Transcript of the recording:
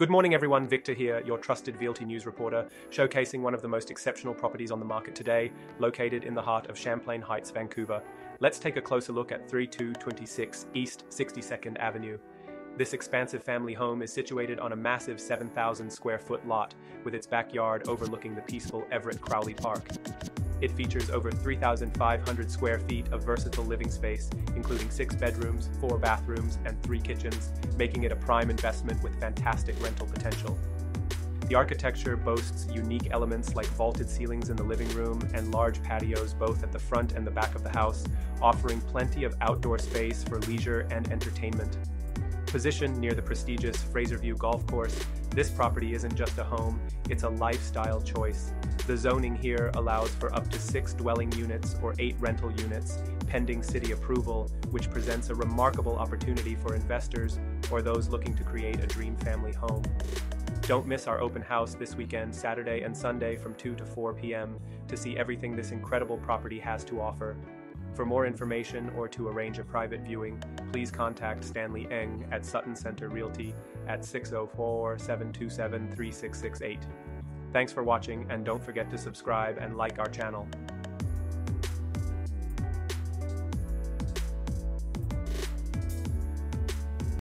Good morning everyone, Victor here, your trusted Vealty News reporter, showcasing one of the most exceptional properties on the market today, located in the heart of Champlain Heights, Vancouver. Let's take a closer look at 3226 East 62nd Avenue. This expansive family home is situated on a massive 7,000 square foot lot, with its backyard overlooking the peaceful Everett Crowley Park. It features over 3,500 square feet of versatile living space, including 6 bedrooms, 4 bathrooms, and 3 kitchens, making it a prime investment with fantastic rental potential. The architecture boasts unique elements like vaulted ceilings in the living room and large patios both at the front and the back of the house, offering plenty of outdoor space for leisure and entertainment. Positioned near the prestigious Fraser View Golf Course, this property isn't just a home, it's a lifestyle choice. The zoning here allows for up to 6 dwelling units or 8 rental units, pending city approval, which presents a remarkable opportunity for investors or those looking to create a dream family home. Don't miss our open house this weekend, Saturday and Sunday from 2 to 4 p.m. to see everything this incredible property has to offer. For more information or to arrange a private viewing, please contact Stanley Ng at Sutton Center Realty at 604-727-3668. Thanks for watching, and don't forget to subscribe and like our channel.